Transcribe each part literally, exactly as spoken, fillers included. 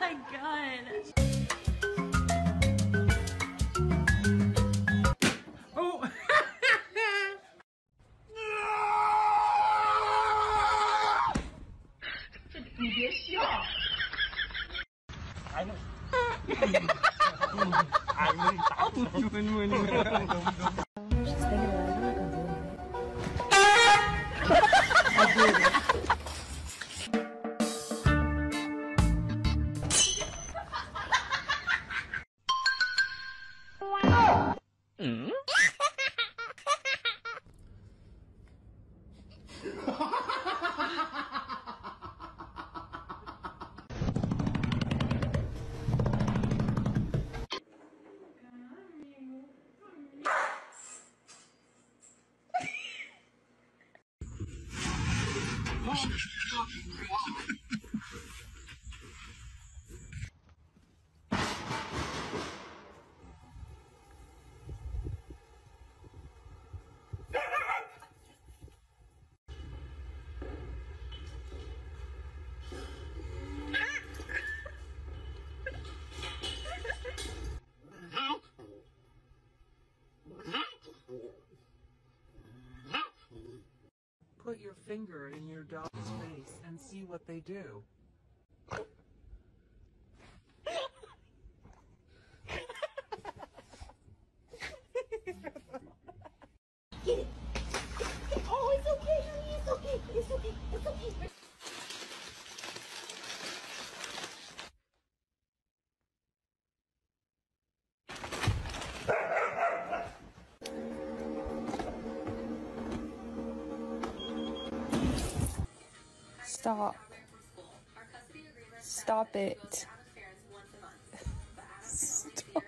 my god. Oh. Put your finger in your dog's face and see what they do. Get it. Oh, it's okay, honey. It's okay. It's okay. It's okay. Stop. Stop it. Stop.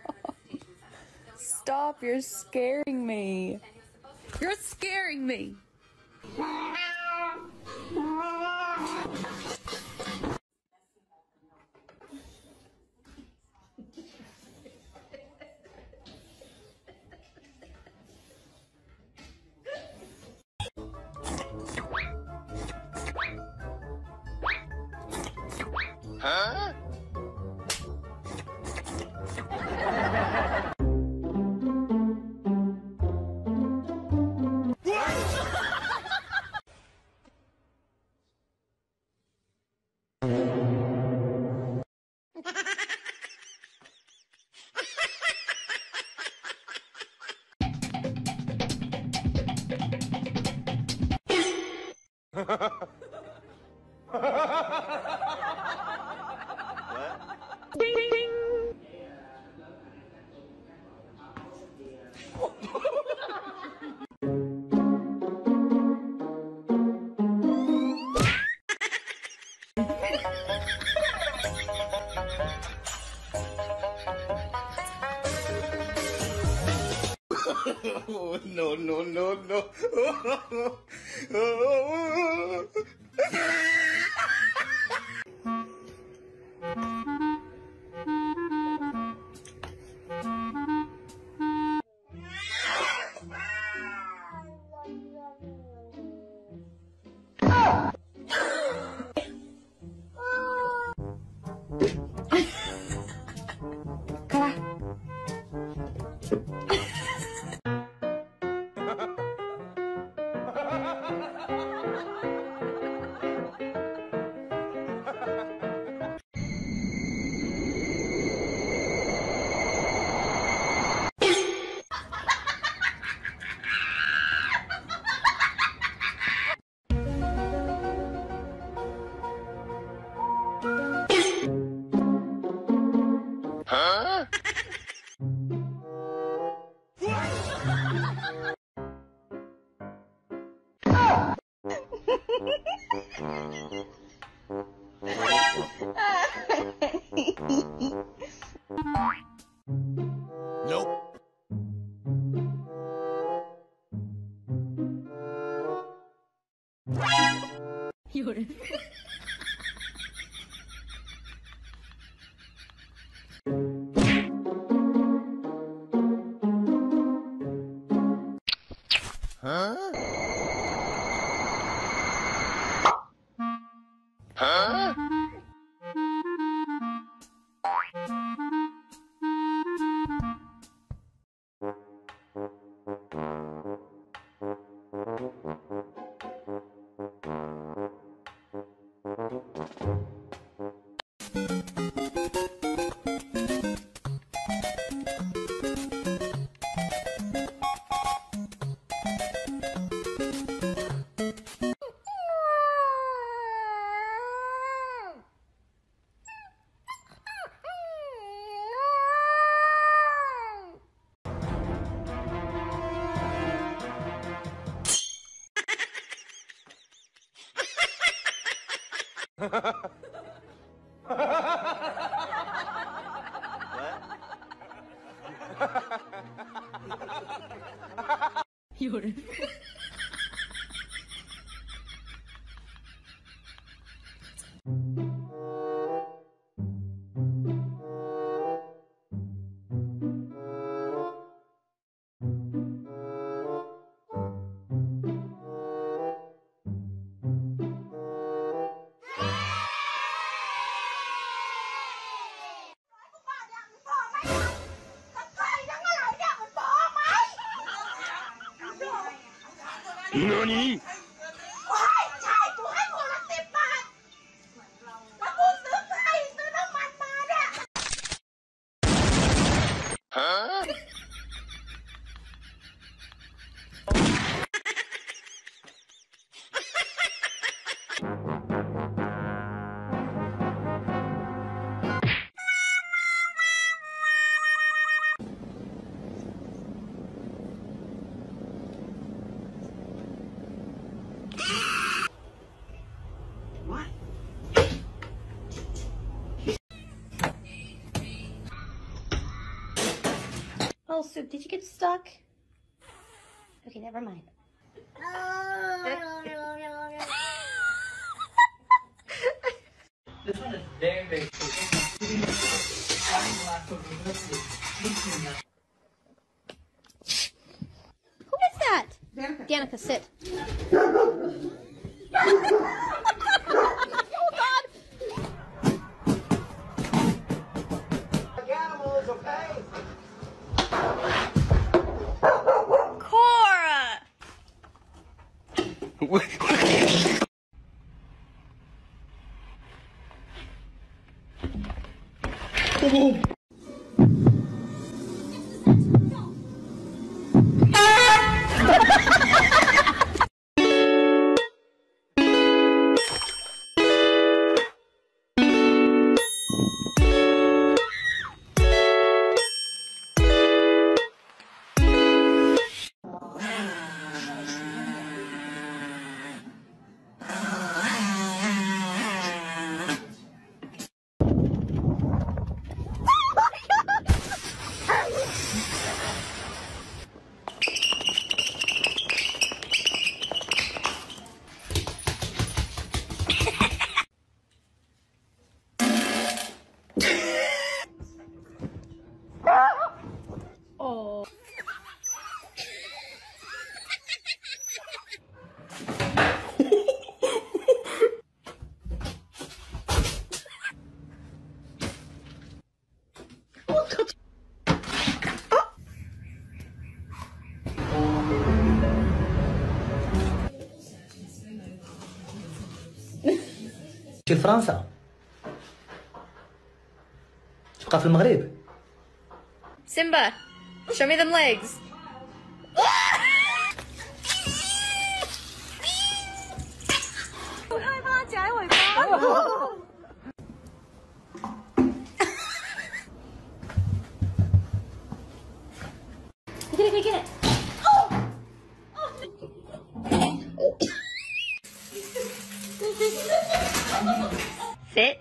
Stop, you're scaring me. You're scaring me. Huh? Oh, no, no, no, no. Oh, oh, oh. Huh? Huh? What? You're... NANI?! Huh? Soup, did you get stuck? Okay, never mind. This one is very, very Who is that? Danica, Danica sit. Oh. في فرنسا تبقى في المغرب. Simba, show me them legs. Get it, get it. Sit.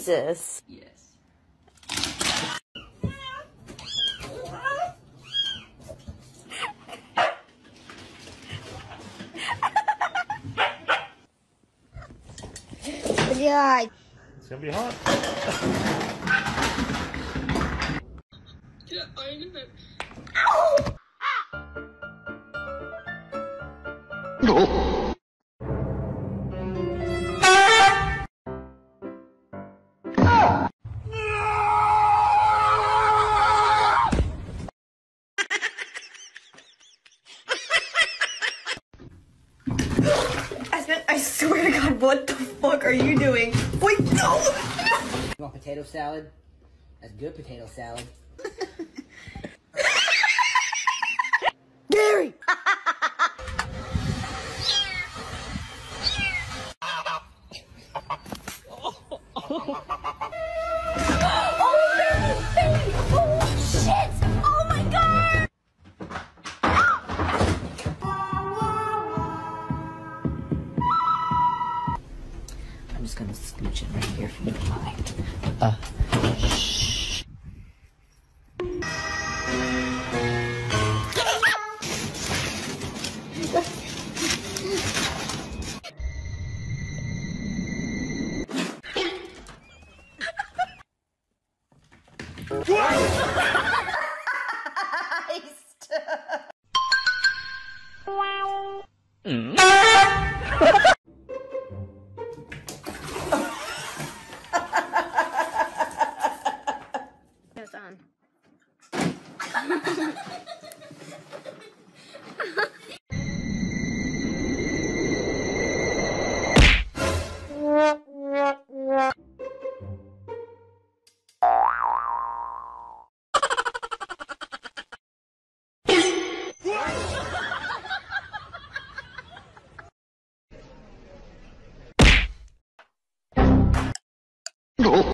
Jesus. Yes. It's gonna be hot. Yeah, I know. Ow! No. I swear to God, what the fuck are you doing? Wait, no! You want potato salad? That's good potato salad. Gary! Gonna scooch it right here from the behind. Uh, shh. Nice. No.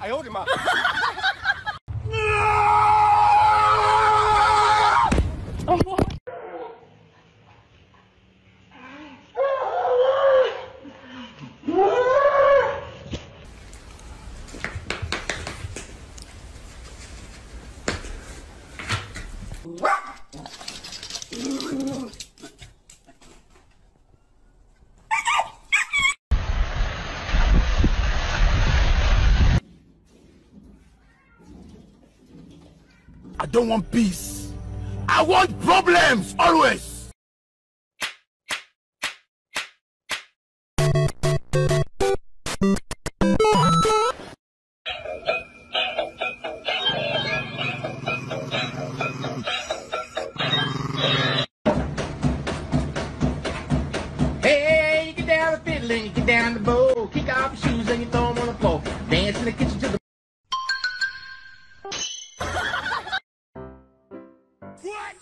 I hold him up. I don't want peace. I want problems always. Down the bowl, kick off your shoes and you throw them on the floor. Dance in the kitchen to the what?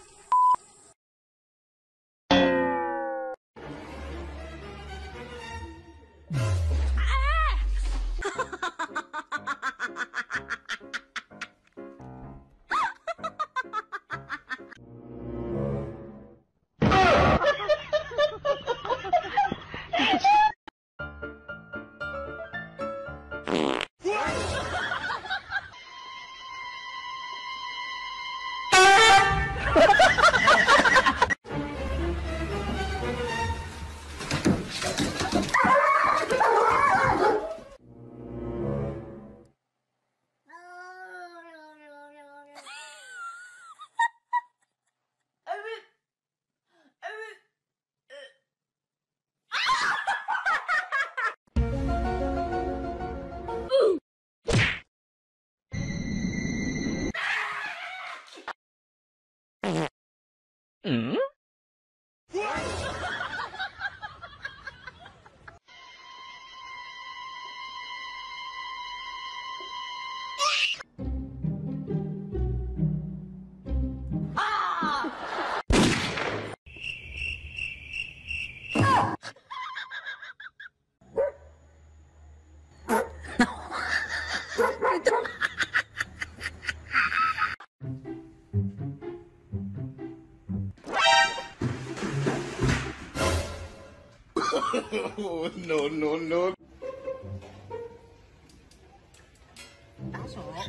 Mm? Ah! Ah! No. no, no, no. That's all right.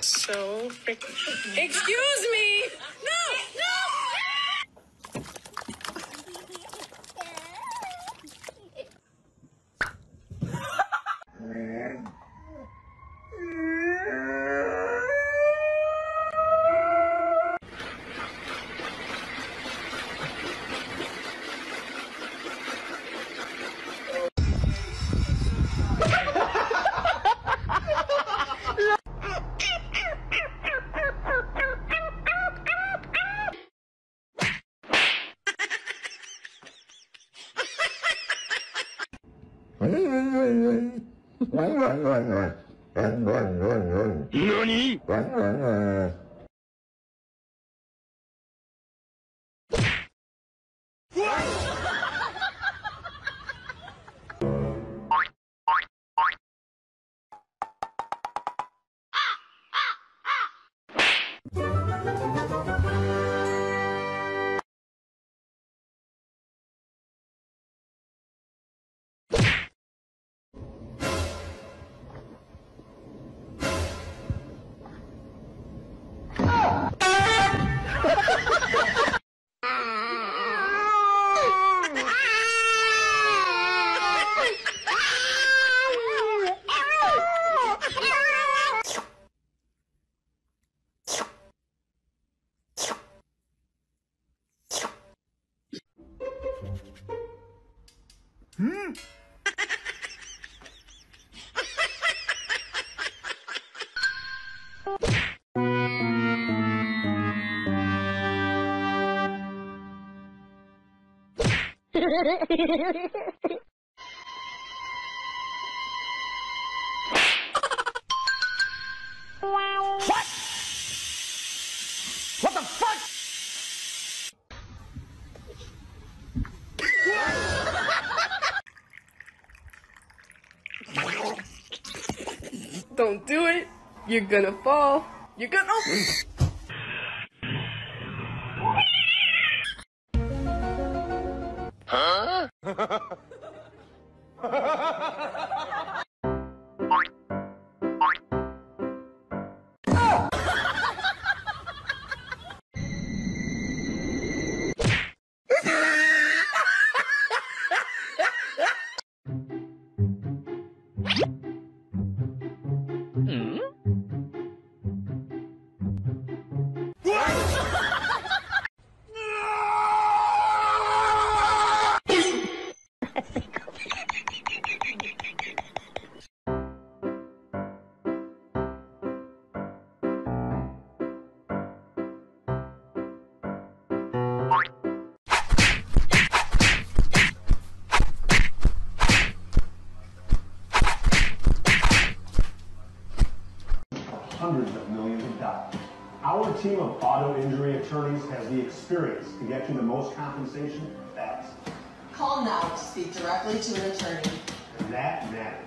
So freaking. Excuse me! No! No! NANI?! Hmm. Wow. What? What the fuck? Don't do it. You're gonna fall. You're gonna. Huh? hundreds of millions of dollars. Our team of auto injury attorneys has the experience to get you the most compensation fast. Call now to speak directly to an attorney. And that matters.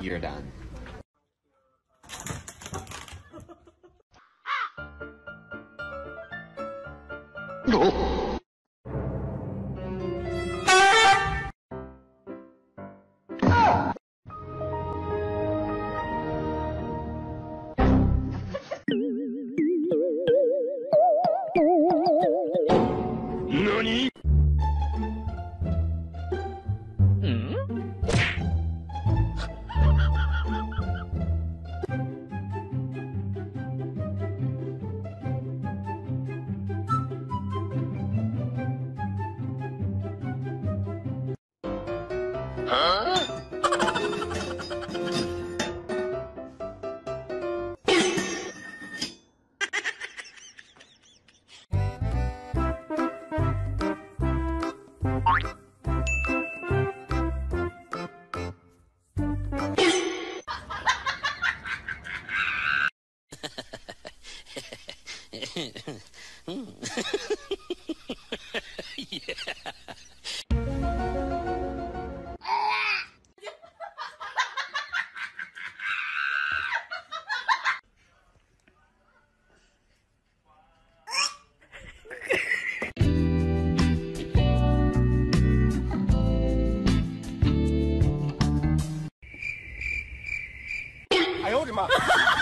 You're done. No. Nani? I owed him up.